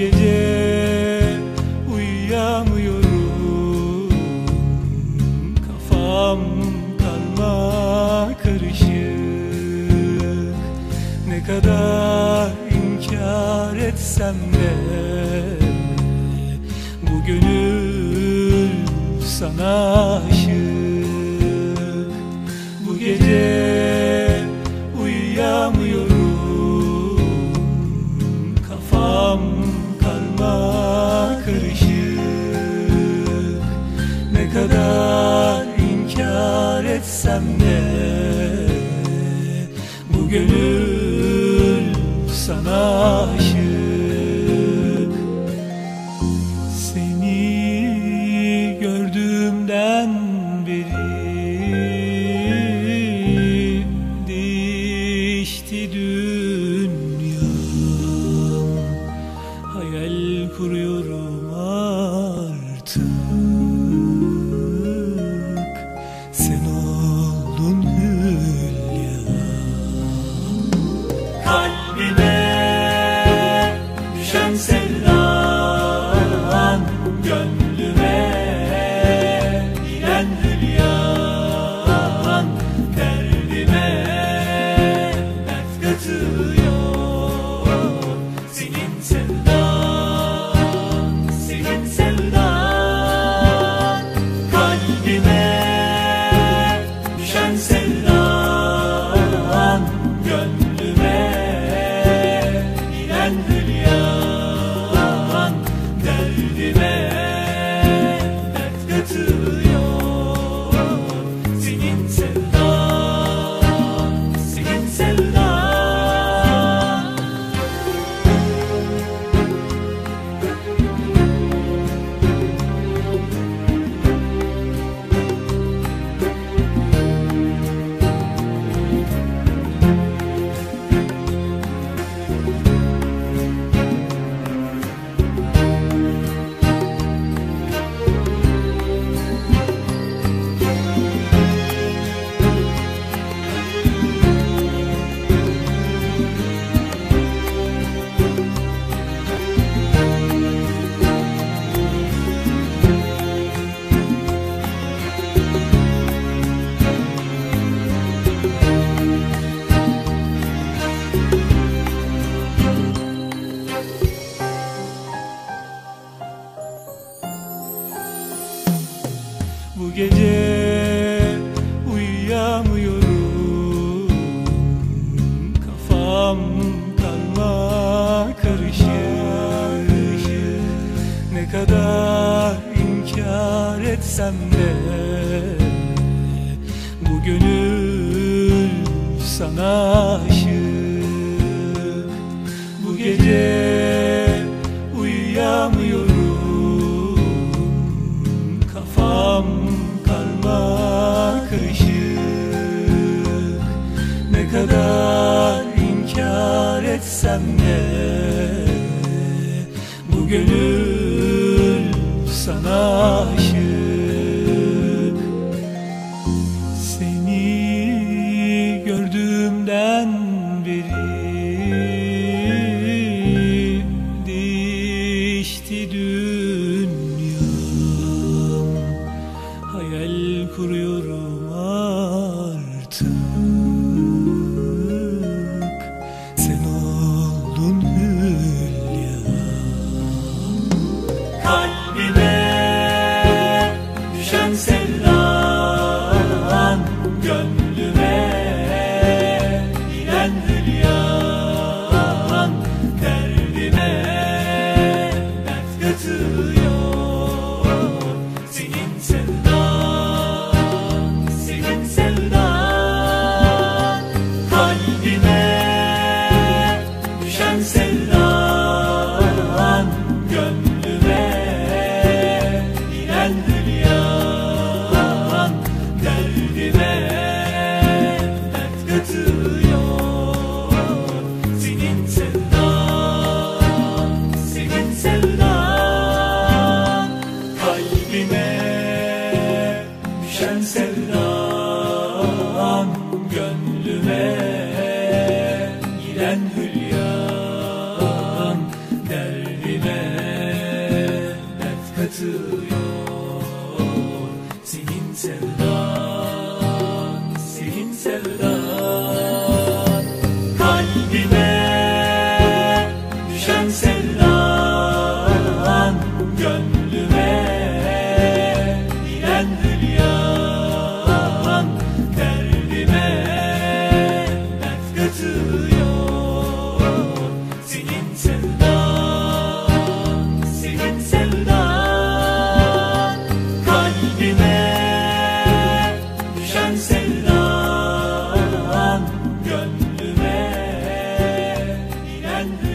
gece uyuyamıyorum, kafam kalma karışık. Ne kadar inkar etsem de bu gönül sana aşık. Bu gece uyuyamıyorum, kafam kalma karışık. Ne kadar inkar etsem de bu gönül sana aşık. Seni gördüğümden beri değişti dünyam. Hayal kuruyorum artık, sen oldun Hülya. Kalbime düşen sevdan, gönlüme giden hülyan, derdime dert katıyor. Senin sevdan, senin sevdan. Kalbime düşen sevdan, gönlüme giden hülyan, derdime dert katıyor. Senin sevdan, senin sevdan. Bu gece uyuyamıyorum, kafam kalma karışık. Ne kadar inkar etsem de bu gönül sana aşık. Bu gece uyuyamıyorum, kafam kalma karışık. Ne kadar inkar etsem de bu gönül sana aşık. Seni gördüğümden beri değişti dünyam. Hayal kuruyorum artık, sen oldun Hülya. Kalbime düşen sevdan, gönlüme giden hülyan, derdime dert katıyor. Senin sevdan, senin sevdan. Kalbime düşen sevdan, gönlüme giden hülyan, derdime sevdan, senin sevdan, kalbime düşen sevdan, gönlüme bilen hülyan, derdime dert katıyor, senin sevdan, senin sevdan. Sevdan gönlüme bilen.